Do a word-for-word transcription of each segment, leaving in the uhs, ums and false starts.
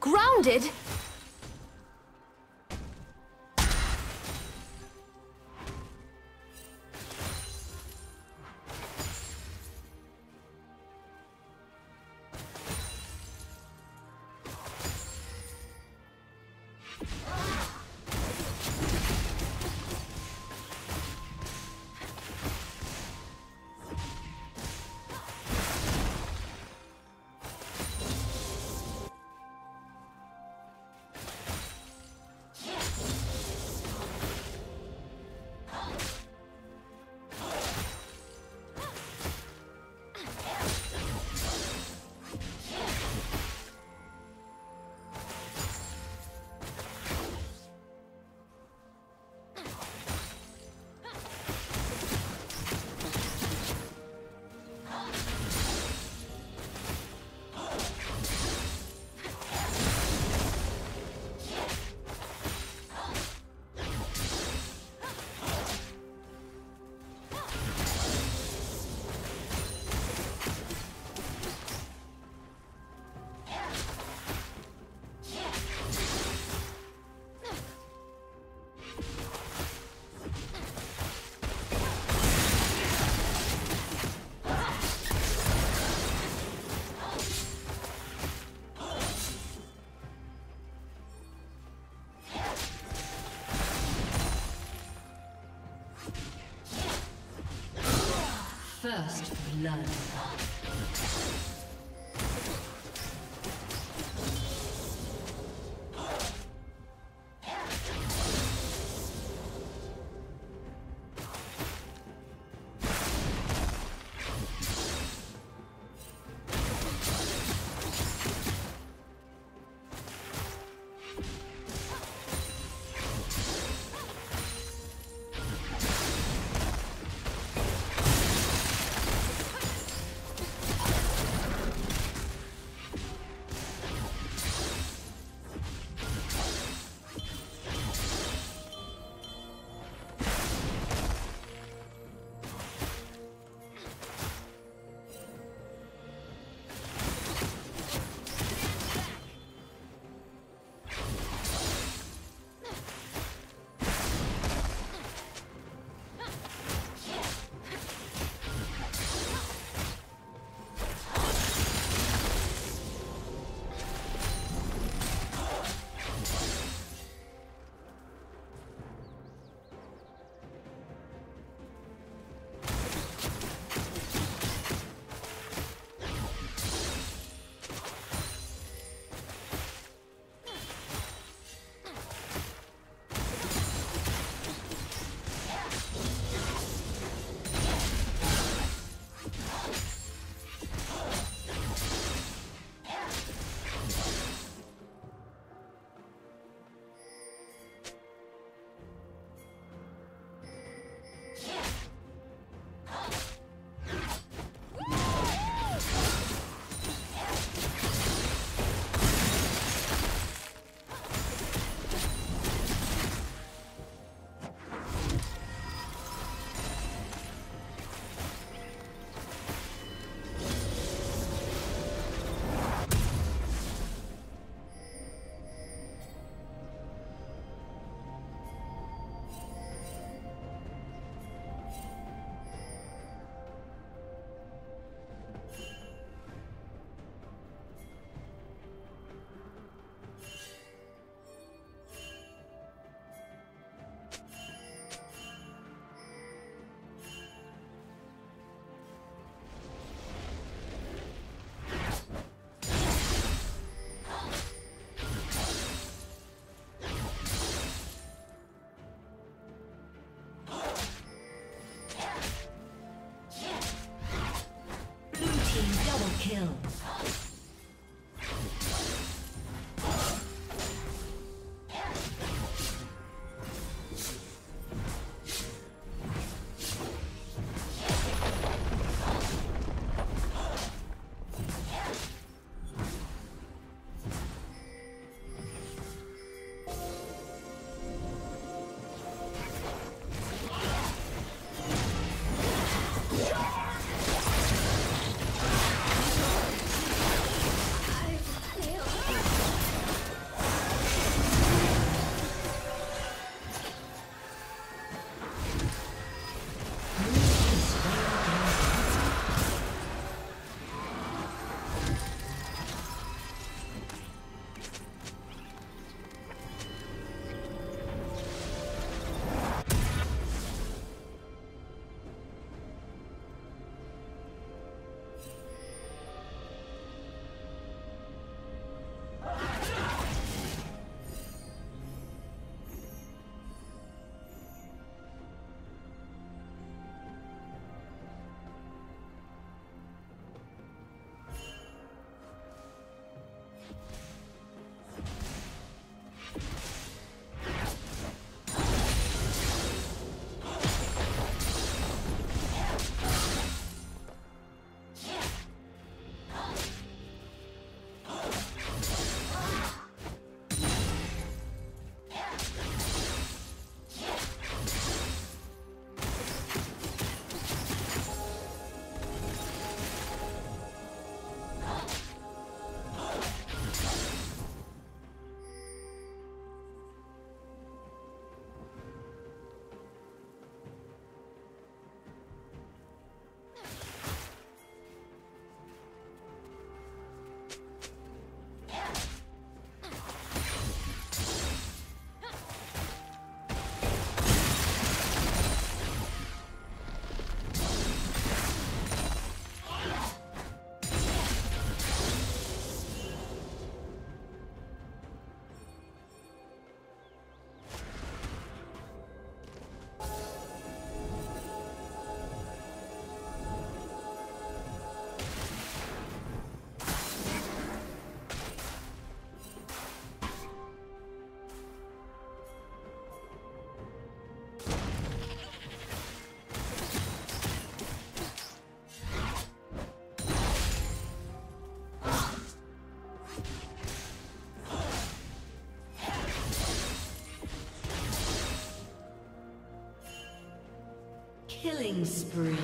Grounded? First blood. Killing spree.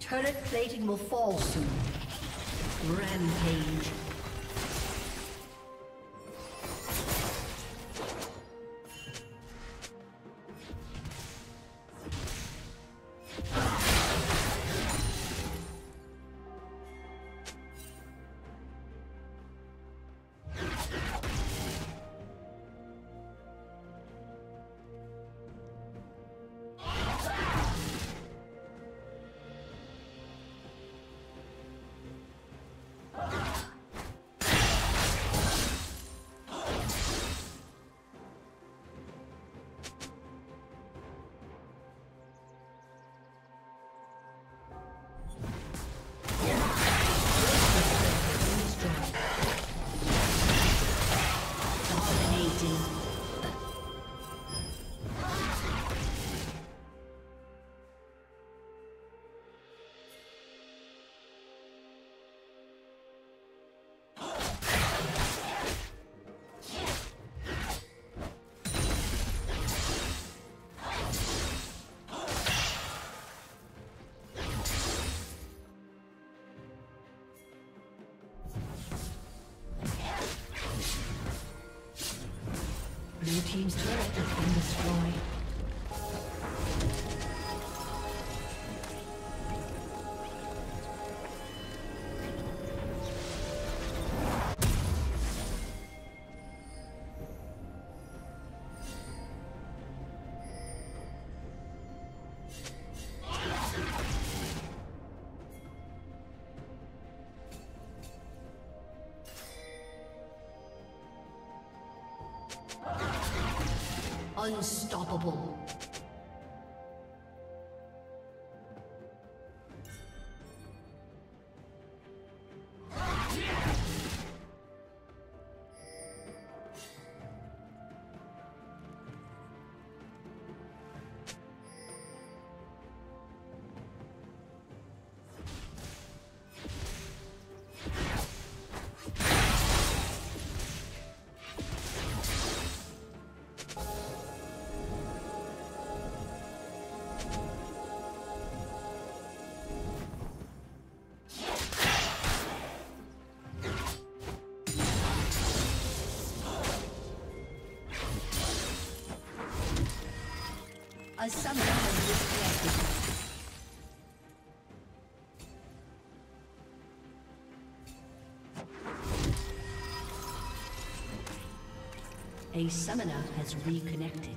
Turret plating will fall soon. Rampage. team's turret has been destroyed. Unstoppable. A summoner has disconnected.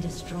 been destroyed.